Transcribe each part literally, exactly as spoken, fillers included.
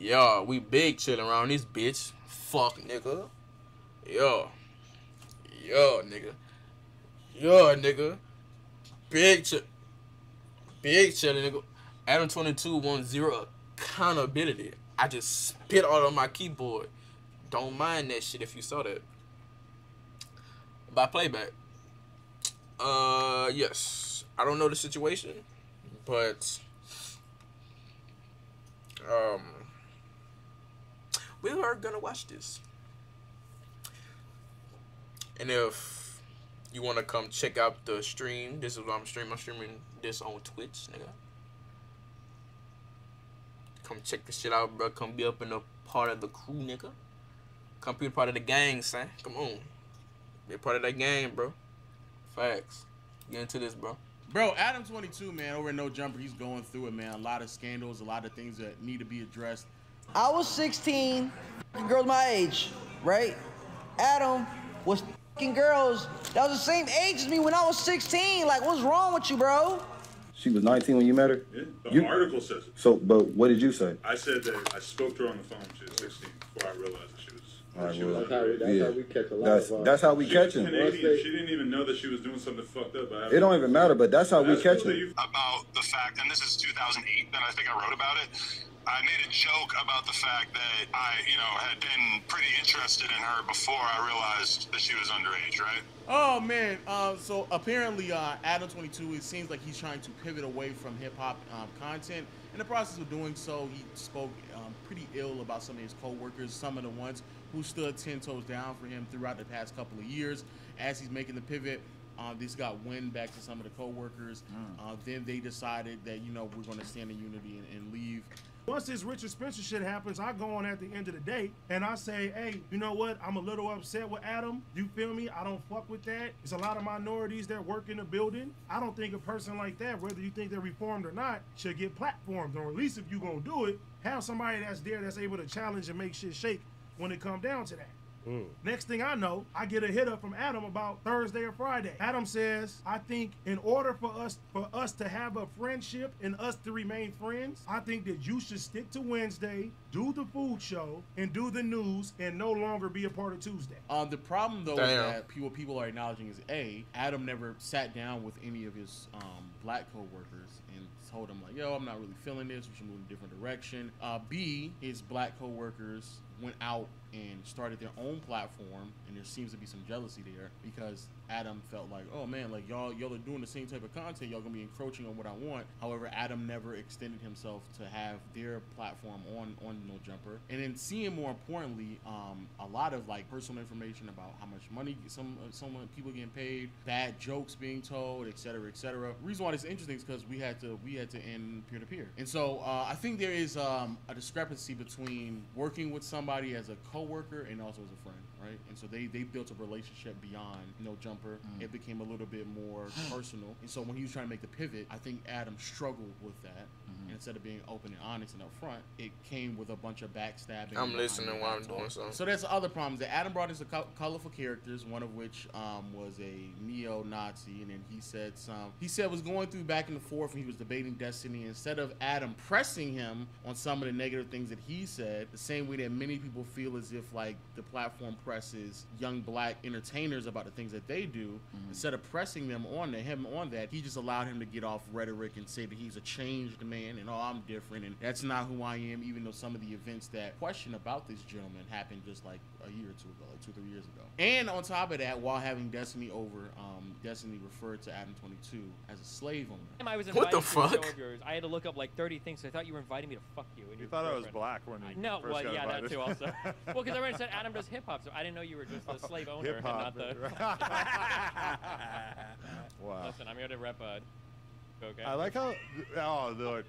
Yeah, we big chilling around this bitch. Fuck, nigga. Yeah. Yeah, nigga. Yeah, nigga. Big chill. Big chilling, nigga. Adam twenty-two wants zero accountability. I just spit all on my keyboard. Don't mind that shit if you saw that. By Playback. Uh, yes. I don't know the situation, but... Um, we are gonna watch this, and if you wanna come check out the stream, this is what I'm streaming. I'm streaming this on Twitch, nigga. Come check this shit out, bro. Come be up in the part of the crew, nigga. Come be part of the gang, son. Come on, be part of that gang, bro. Facts. Get into this, bro. Bro, Adam twenty-two, man, over at No Jumper, he's going through it, man. A lot of scandals, a lot of things that need to be addressed. I was sixteen, girls my age, right? Adam was fucking girls that was the same age as me when I was sixteen. Like, what's wrong with you, bro? She was nineteen when you met her? Yeah, the you, article says it. So, but what did you say? I said that I spoke to her on the phone when she was sixteen before I realized that she was... Right, well, that's how, that's yeah. how we catch a lot that's, of that's how we she catch him. She didn't even know that she was doing something fucked up. It don't even matter, but that's how that's we catch him. About the fact, and this is two thousand eight, and I think I wrote about it. I made a joke about the fact that I, you know, had been pretty interested in her before I realized that she was underage, right? Oh, man. Uh, so apparently, uh, Adam twenty-two, it seems like he's trying to pivot away from hip-hop um, content. In the process of doing so, he spoke um, pretty ill about some of his co-workers, some of the ones who stood ten toes down for him throughout the past couple of years. As he's making the pivot, um, this got wind back to some of the co-workers. Mm. Uh, then they decided that, you know, we're going to stand in unity and, and leave. Once this Richard Spencer shit happens, I go on at the end of the day and I say, hey, you know what? I'm a little upset with Adam. You feel me? I don't fuck with that. There's a lot of minorities that work in the building. I don't think a person like that, whether you think they're reformed or not, should get platformed. Or at least if you gonna do it, have somebody that's there that's able to challenge and make shit shake when it comes down to that. Mm. Next thing I know, I get a hit up from Adam about Thursday or Friday. Adam says, I think in order for us for us to have a friendship and us to remain friends, I think that you should stick to Wednesday, do the food show, and do the news, and no longer be a part of Tuesday. Um, the problem, though, is that people, people are acknowledging is, A, Adam never sat down with any of his um, black co-workers and told them, like, yo, I'm not really feeling this. We should move in a different direction. Uh, B, his black co-workers went out and started their own platform, and there seems to be some jealousy there because Adam felt like, oh man, like y'all y'all are doing the same type of content, y'all gonna be encroaching on what I want. However, Adam never extended himself to have their platform on on No Jumper, and then seeing more importantly, um, a lot of like personal information about how much money some some people getting paid, bad jokes being told, et cetera, et cetera. The reason why this is interesting is because we had to we had to end peer to peer, and so uh, I think there is um, a discrepancy between working with somebody as a co-worker and also as a friend, right? And so they they built a relationship beyond No Jumper. Mm. It became a little bit more personal, and so when he was trying to make the pivot, I think Adam struggled with that. Mm-hmm. And instead of being open and honest and upfront, it came with a bunch of backstabbing. I'm listening while I'm doing something. So that's the other problems. That Adam brought in some colorful characters, one of which um, was a neo-Nazi, and then he said some. He said was going through back and forth, and he was debating Destiny. Instead of Adam pressing him on some of the negative things that he said, the same way that many people feel as if like the platform presses young black entertainers about the things that they do. do mm-hmm. Instead of pressing them on to him on that, he just allowed him to get off rhetoric and say that he's a changed man and oh, I'm different and that's not who I am, even though some of the events that question about this gentleman happened just like a year or two ago, like two three years ago. And on top of that, while having Destiny over, um Destiny referred to Adam twenty-two as a slave owner. I was invited what the fuck to the show of yours. I had to look up like thirty things. So I thought you were inviting me to fuck you, and you thought I was black when you no first well got yeah invited. That too also well, because I read it said Adam does hip-hop, so I didn't know you were just the slave owner and not the wow. Listen, I'm here to rep uh, okay. I like how oh the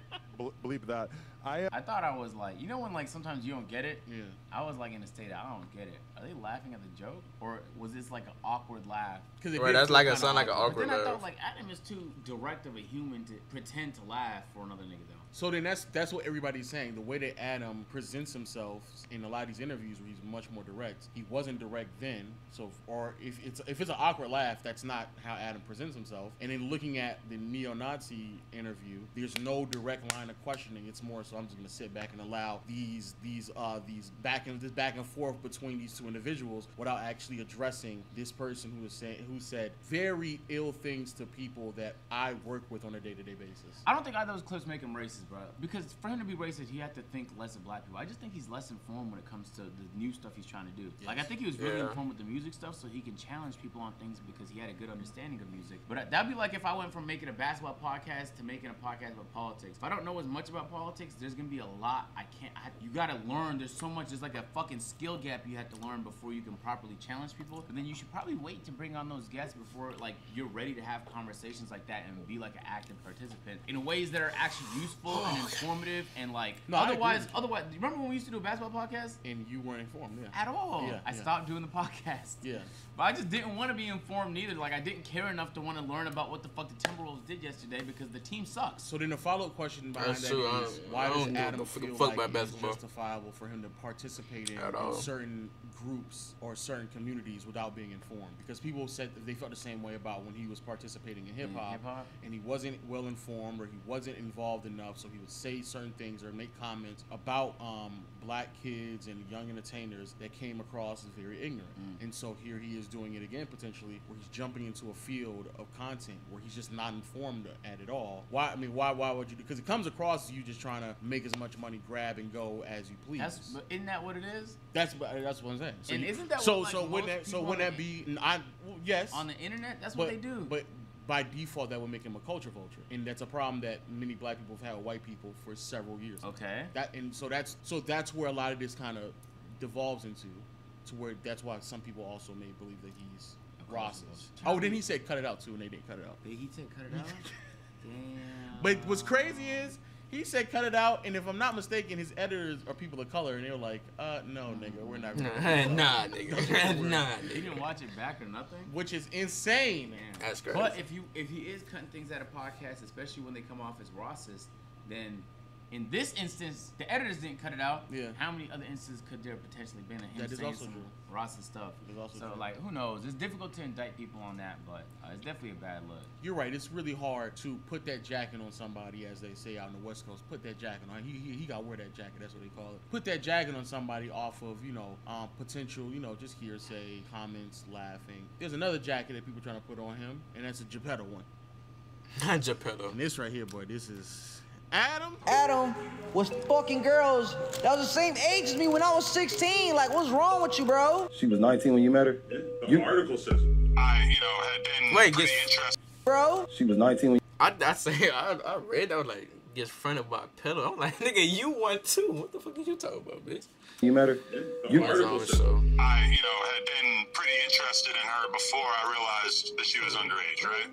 bleep that. I uh, I thought I was like, you know when like sometimes you don't get it? Yeah. I was like in a state of, I don't get it. Are they laughing at the joke? Or was this like an awkward laugh? Cause right, that's like a sound like an awkward laugh. But then I thought like Adam is too direct of a human to pretend to laugh for another nigga though. So then that's that's what everybody's saying. The way that Adam presents himself in a lot of these interviews where he's much more direct. He wasn't direct then. So or if it's if it's an awkward laugh, that's not how Adam presents himself. And then looking at the neo-Nazi interview, there's no direct line of questioning. It's more So I'm just gonna sit back and allow these these uh these back and this back and forth between these two individuals without actually addressing this person who is saying who said very ill things to people that I work with on a day-to-day basis. I don't think either of those clips make him racist, bro. Because for him to be racist, he had to think less of black people. I just think he's less informed when it comes to the new stuff he's trying to do. Yes. Like I think he was really yeah. informed with the music stuff, so he can challenge people on things because he had a good understanding of music. But that'd be like if I went from making a basketball podcast to making a podcast about politics. If I don't know as much about politics, there's gonna be a lot I can't. I, you gotta learn. There's so much. There's like a fucking skill gap you have to learn before you can properly challenge people. And then you should probably wait to bring on those guests before like you're ready to have conversations like that and be like an active participant in ways that are actually useful oh, and informative and like. No, otherwise, otherwise, remember when we used to do a basketball podcast? And you weren't informed yeah. at all. Yeah, I yeah. stopped doing the podcast. Yeah. But I just didn't want to be informed neither. Like I didn't care enough to want to learn about what the fuck the Timberwolves did yesterday because the team sucks. So then the follow-up question behind That's that true. is why does Adam feel fuck like it's justifiable for him to participate in, in certain groups or certain communities without being informed? Because people said that they felt the same way about when he was participating in hip hop, hip-hop. and he wasn't well informed or he wasn't involved enough, so he would say certain things or make comments about um, black kids and young entertainers that came across as very ignorant. Mm. And so here he is doing it again potentially, where he's jumping into a field of content where he's just not informed at it all. Why? I mean, why? Why would you? Because it comes across as you just trying to make as much money, grab and go as you please. That's, isn't that what it is? That's that's what I'm saying. So and you, isn't that so? What, like, so wouldn't that, so wouldn't that be? I well, yes. On the internet, that's but, what they do. But. By default, that would make him a culture vulture, and that's a problem that many black people have had with white people for several years. Okay. That and so that's so that's where a lot of this kind of devolves into, to where that's why some people also may believe that he's racist. Oh, then he said cut it out too, and they didn't cut it out. He said cut it out. Damn. But what's crazy is he said cut it out, and if I'm not mistaken, his editors are people of color, and they were like, "Uh, no, nigga, we're not." Really nah, nigga, nah. Nigga. You didn't watch it back or nothing, which is insane, man. That's crazy. But if you if he is cutting things out of podcasts, especially when they come off as racist, then in this instance, the editors didn't cut it out. Yeah. How many other instances could there potentially been of him that saying also some true. racist stuff? Also so true. Like, who knows? It's difficult to indict people on that, but uh, it's definitely a bad look. You're right. It's really hard to put that jacket on somebody, as they say out on the West Coast. Put that jacket on. He he, he got to wear that jacket. That's what they call it. Put that jacket on somebody off of you know um, potential you know just hearsay comments, laughing. There's another jacket that people are trying to put on him, and that's a Geppetto one. Not Geppetto. And this right here, boy. This is. Adam? Adam was fucking girls that was the same age as me when I was sixteen. Like, what's wrong with you, bro? She was nineteen when you met her? The you... article says I, you know, had been Wait, pretty gets... interested. Bro? She was nineteen when I, I say, I, I read that, I was like, gets fronted by a pedo. I'm like, nigga, you won too. What the fuck are you talking about, bitch? You met her? The you article says I, you know, had been pretty interested in her before I realized that she was underage, right?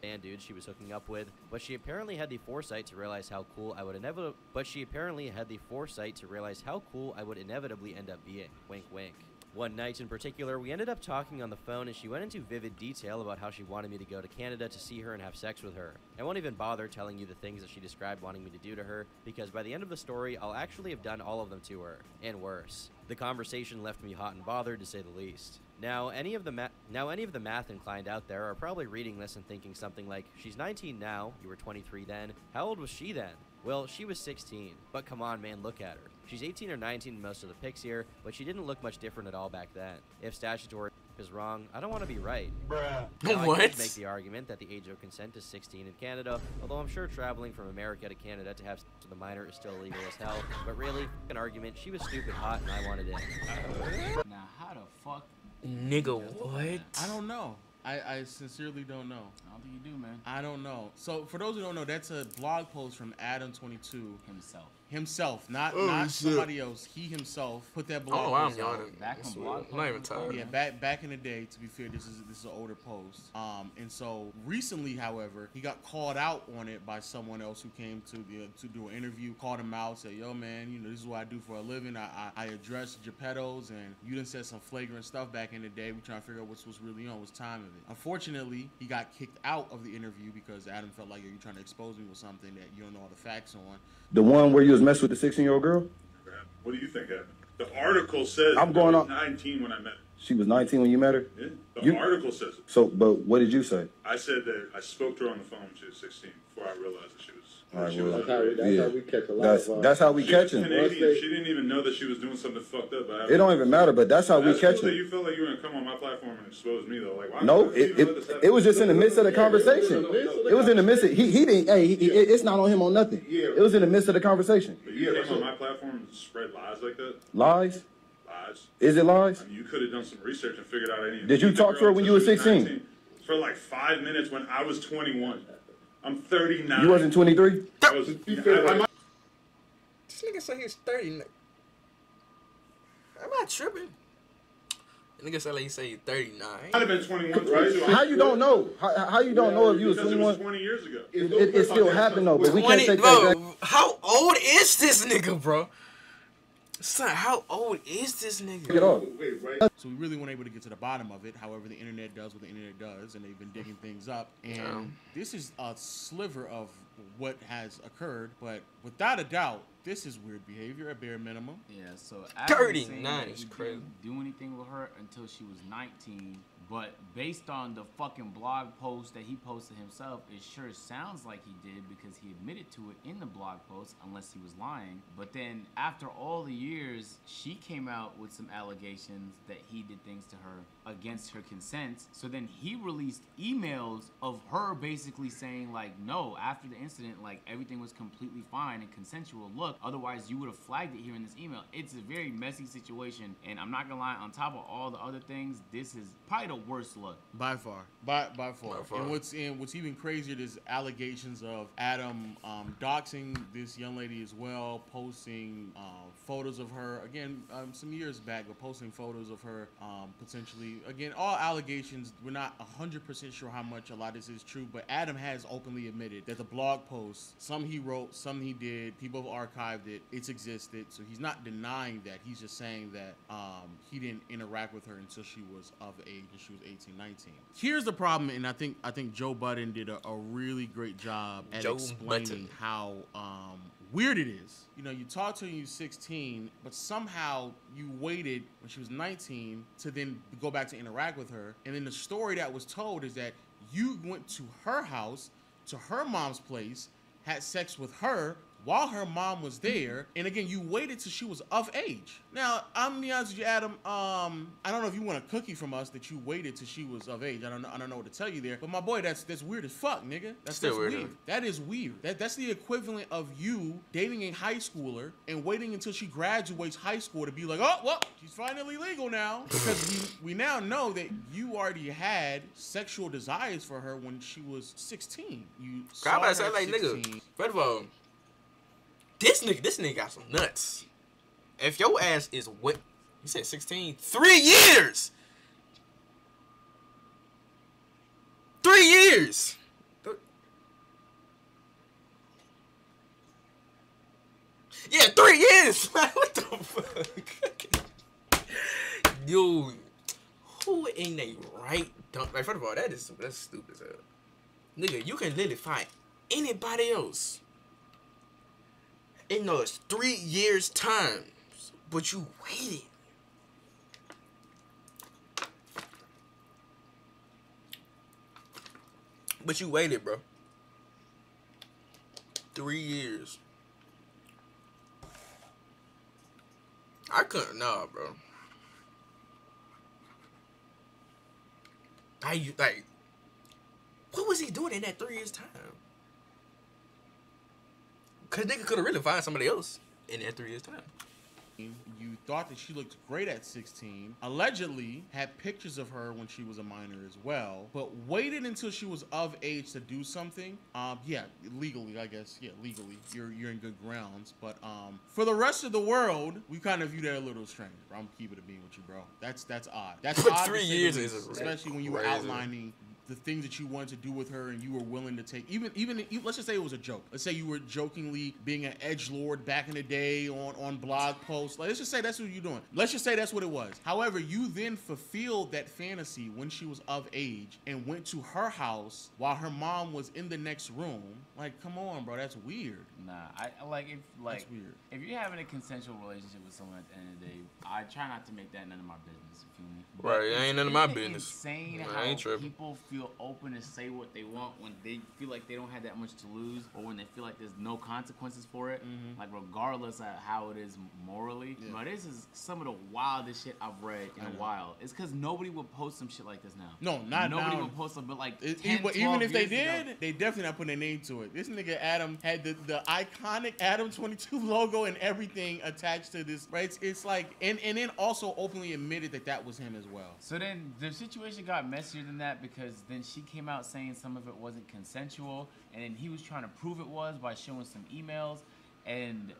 And dude she was hooking up with, but she apparently had the foresight to realize how cool I would inevitably but she apparently had the foresight to realize how cool I would inevitably end up being. Wink wink. One night in particular, we ended up talking on the phone and she went into vivid detail about how she wanted me to go to Canada to see her and have sex with her. I won't even bother telling you the things that she described wanting me to do to her, because by the end of the story, I'll actually have done all of them to her, and worse. The conversation left me hot and bothered, to say the least. Now, any of the ma now any of the math inclined out there are probably reading this and thinking something like, she's nineteen now, you were twenty-three then, how old was she then? Well, she was sixteen, but come on man, look at her. She's eighteen or nineteen in most of the pics here, but she didn't look much different at all back then. If statutory is wrong, I don't want to be right. Bruh. Now, what? I could make the argument that the age of consent is sixteen in Canada, although I'm sure traveling from America to Canada to have sex with a minor is still illegal as hell, but really, an argument, she was stupid hot and I wanted it. Now, how the fuck? Nigga, what? I don't know. I, I sincerely don't know. I don't think you do, man. I don't know. So, for those who don't know, that's a blog post from Adam twenty-two. Himself. Himself, not oh, not shit. somebody else. He himself put that blog. Oh, I'm yawning. Back on blog. I'm not even tired. Yeah, back back in the day. To be fair, this is this is an older post. Um, and so recently, however, he got called out on it by someone else who came to the uh, to do an interview. Called him out, said, "Yo, man, you know this is what I do for a living. I I, I address Geppettos, and you done said some flagrant stuff back in the day. We trying to figure out what's what's really on, what's time of it." Unfortunately, he got kicked out of the interview because Adam felt like, "Yo, you trying to expose me with something that you don't know all the facts on." The one where you mess with the sixteen-year-old girl? What do you think happened? The article says I'm going on nineteen when I met her. She was nineteen when you met her? Yeah. The you, article says it. So, but what did you say? I said that I spoke to her on the phone when she was sixteen before I realized that she was That's how we catch a lot. That's how we catch him. She didn't even know that she was doing something fucked up. It don't even matter, but that's how we catch him. You feel like you're gonna come on my platform and expose me though? Like, no, it it was just in the midst of the conversation. It was in the midst. He he didn't. Hey, it's not on him on nothing. It was in the midst of the conversation. But you came on my platform and spread lies like that. Lies. Lies. Is it lies? I mean, you could have done some research and figured out any. Did you talk to her when you were sixteen? For like five minutes when I was twenty-one. I'm thirty-nine. You wasn't twenty-three? I was, I, I, this nigga said he was thirty. I'm not tripping. The nigga said like he said he's thirty-nine. I'd have been twenty-one, right? How you don't know? How, how you don't yeah, know if you was twenty-one? It was twenty years ago. It, it, it still happened though, but we can't take that back. How old is this nigga, bro? Son, how old is this nigga? Get off. So we really weren't able to get to the bottom of it. However, the internet does what the internet does, and they've been digging things up. And um. this is a sliver of what has occurred, but without a doubt, this is weird behavior at bare minimum. Yeah, so thirty-nine is crazy. Didn't do anything with her until she was nineteen, but based on the fucking blog post that he posted himself, it sure sounds like he did because he admitted to it in the blog post, unless he was lying. But then after all the years, she came out with some allegations that he did things to her against her consent. So then he released emails of her basically saying like, no, after the incident, like everything was completely fine and consensual. Look, otherwise you would have flagged it here in this email. It's a very messy situation, and I'm not gonna lie, on top of all the other things, this is probably the worst look by far. By by far. By far. And what's in what's even crazier is allegations of Adam um, doxing this young lady as well, posting uh, photos of her again um, some years back, but posting photos of her um, potentially again. All allegations. We're not a hundred percent sure how much a lot of this is true, but Adam has openly admitted that the blog posts, some he wrote, some he did. People have archived it, it's existed, so he's not denying that. He's just saying that um, he didn't interact with her until she was of age, and she was eighteen, nineteen. Here's the problem, and I think I think Joe Budden did a, a really great job at Joe explaining Budden. how um, weird it is. You know, you talked to her when you were sixteen, but somehow you waited when she was nineteen to then go back to interact with her, and then the story that was told is that you went to her house, to her mom's place, had sex with her, while her mom was there, and again, you waited till she was of age. Now, I'm gonna be honest with you, Adam. Um, I don't know if you want a cookie from us that you waited till she was of age. I don't know. I don't know what to tell you there. But my boy, that's that's weird as fuck, nigga. That's still that's weird. weird. That is weird. That that's the equivalent of you dating a high schooler and waiting until she graduates high school to be like, oh, well, she's finally legal now, because we we now know that you already had sexual desires for her when she was sixteen. You. God, I sound like nigga. First of all. This nigga, this nigga got some nuts. If your ass is what, you said sixteen? Three years! Three years! Th yeah, three years! What the fuck? Yo, who in they right dump? Like, first of all, that is, that's stupid as hell. Nigga, you can literally find anybody else. It knows three years' time, but you waited. But you waited, bro. Three years. I couldn't, nah, bro. I, like, what was he doing in that three years' time? Cause nigga could have really found somebody else in that three years time. You thought that she looked great at sixteen, allegedly had pictures of her when she was a minor as well, but waited until she was of age to do something. Um, yeah, legally, I guess. Yeah, legally, you're you're in good grounds. But um, for the rest of the world, we kind of view that a little strange. Bro, I'm keeping it being with you, bro. That's that's odd. That's odd. Three years is especially when you were outlining the things that you wanted to do with her, and you were willing to take, even, even, let's just say it was a joke. Let's say you were jokingly being an edgelord back in the day on, on blog posts. Let's just say that's what you're doing. Let's just say that's what it was. However, you then fulfilled that fantasy when she was of age and went to her house while her mom was in the next room. Like, come on, bro, that's weird. Nah, I like if like that's weird. If you're having a consensual relationship with someone at the end of the day, I try not to make that none of my business. You feel me? Right, it ain't none of my business. It's insane how people feel open to say what they want when they feel like they don't have that much to lose, or when they feel like there's no consequences for it. Mm-hmm. Like regardless of how it is morally, yeah. But this is some of the wildest shit I've read in I a know. while. It's because nobody would post some shit like this now. No, not nobody now. would post them, but like it, ten, even, even if they did, ago, they definitely not putting a name to it. This nigga Adam had the the. iconic Adam twenty-two logo and everything attached to this, right? It's, it's like, and, and then also openly admitted that that was him as well. So then the situation got messier than that, because then she came out saying some of it wasn't consensual, and then he was trying to prove it was by showing some emails, and,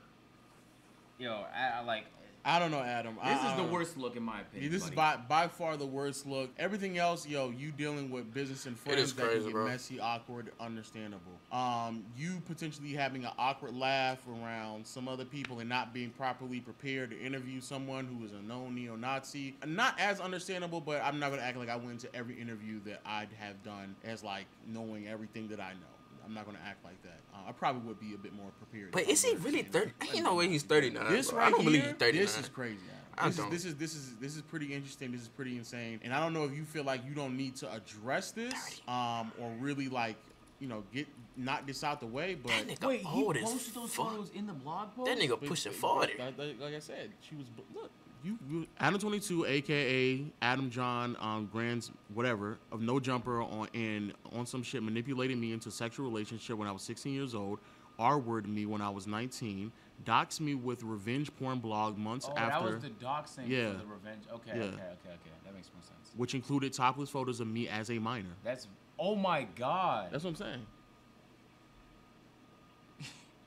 yo, know, I, I like... I don't know, Adam. This I, is the worst look, in my opinion. Yeah, this buddy. is by by far the worst look. Everything else, yo, you dealing with business and friends that crazy, can get bro. messy, awkward, understandable. Um, you potentially having an awkward laugh around some other people and not being properly prepared to interview someone who is a known neo-Nazi. Not as understandable, but I'm not gonna act like I went into every interview that I'd have done as like knowing everything that I know. I'm not gonna act like that. Uh, I probably would be a bit more prepared. But is he really thirty? You know, he's thirty-nine. This right I don't here, believe he's thirty-nine. This is crazy. I this, don't. Is, this is this is this is pretty interesting. This is pretty insane. And I don't know if you feel like you don't need to address this, um, or really like, you know, get knock this out the way. But that nigga wait, old he posted those fuck. photos in the blog post. That nigga pushing forty. Like I said, she was look. You, you Adam twenty-two, aka Adam John, um, Grand's whatever of No Jumper on and on some shit manipulated me into a sexual relationship when I was sixteen years old. R-worded me when I was nineteen. Doxed me with revenge porn blog months oh, after. Oh, that was the doxing. Yeah. For the revenge. Okay, yeah. okay, okay, okay. That makes more sense. Which included topless photos of me as a minor. That's oh my god. That's what I'm saying.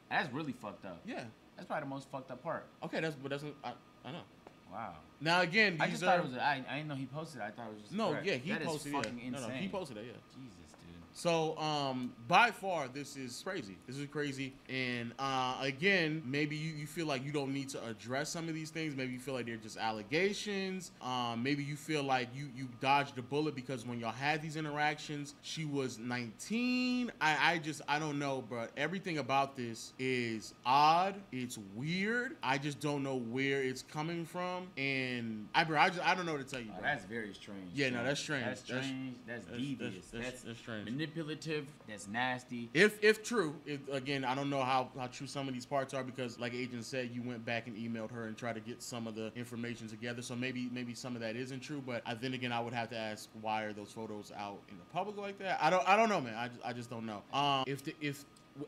That's really fucked up. Yeah. That's probably the most fucked up part. Okay, that's but that's I I know. Wow. Now again, these I just are, thought it was. A, I I didn't know he posted. It. I thought it was just. No, correct. yeah, he that posted. That is fucking yeah. insane. No, no, he posted it. Yeah. Jesus, dude. So, um, by far, this is crazy. This is crazy. And uh, again, maybe you you feel like you don't need to address some of these things. Maybe you feel like they're just allegations. Um, maybe you feel like you you dodged a bullet because when y'all had these interactions, she was nineteen. I I just I don't know, but everything about this is odd. It's weird. I just don't know where it's coming from. And I, bro, I just I don't know what to tell you. Bro. Oh, that's very strange. Yeah, no, that's strange. That's strange. That's, that's devious. That's, that's, that's, that's strange. Manipulative. That's nasty. If if true, if, again, I don't know how how true some of these parts are, because like Agent said, you went back and emailed her and tried to get some of the information together. So maybe maybe some of that isn't true. But I, then again, I would have to ask, why are those photos out in the public like that? I don't I don't know, man. I just, I just don't know. Um, if the if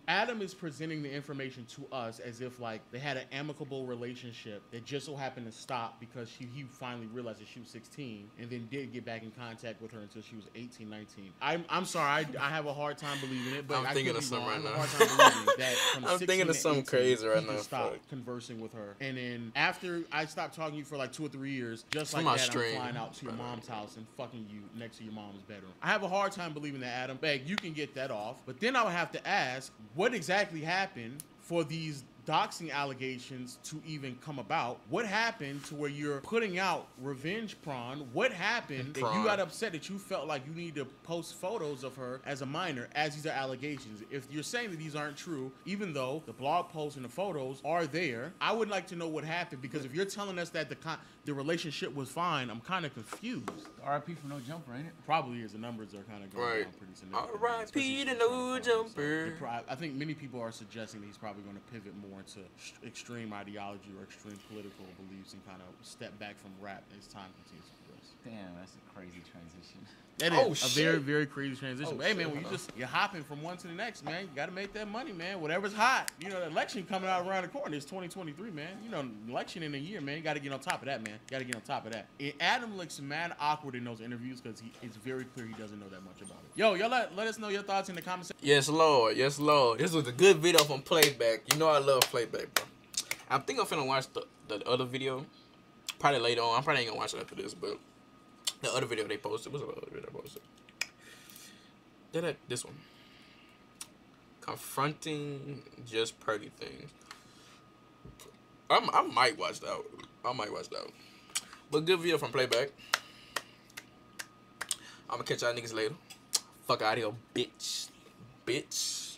Adam is presenting the information to us as if like they had an amicable relationship that just so happened to stop because she, he finally realized that she was sixteen and then did get back in contact with her until she was eighteen, nineteen. I'm, I'm sorry, I, I have a hard time believing it, but I'm I thinking of something right now. That from I'm thinking of something crazy right now. Stop conversing with her, and then after I stopped talking to you for like two or three years, just like that, stream. I'm flying out to your mom's house and fucking you next to your mom's bedroom. I have a hard time believing that, Adam. Bag, you can get that off, but then I would have to ask, what exactly happened for these doxing allegations to even come about? What happened to where you're putting out revenge porn? What happened Prawn. that you got upset that you felt like you need to post photos of her as a minor, as these are allegations? If you're saying that these aren't true, even though the blog posts and the photos are there, I would like to know what happened, because if you're telling us that the con the relationship was fine, I'm kind of confused. R I P for No Jumper, ain't it? Probably is. The numbers are kind of going right. down pretty significantly. R I P to No Jumper. So I think many people are suggesting that he's probably going to pivot more into extreme ideology or extreme political beliefs and kind of step back from rap as time continues to progress. Damn, that's a crazy transition. That is oh, a shit. very, very crazy transition. Oh, but, hey, man, when you just, you're hopping from one to the next, man. You got to make that money, man. Whatever's hot. You know, the election coming out around the corner is twenty twenty-three, man. You know, election in a year, man. You got to get on top of that, man. got to get on top of that. And Adam looks mad awkward in those interviews because it's very clear he doesn't know that much about it. Yo, y'all let, let us know your thoughts in the comments section. Yes, Lord. Yes, Lord. This was a good video from Playback. You know I love Playback, bro. I think I'm finna watch the, the other video probably later on. I'm probably ain't going to watch it after this, but... The other video they posted. What's the other video they posted? Did I, this one. Confronting just pretty things. I'm, I might watch that. I might watch that. But good video from Playback. I'm going to catch y'all niggas later. Fuck out of here, bitch. Bitch.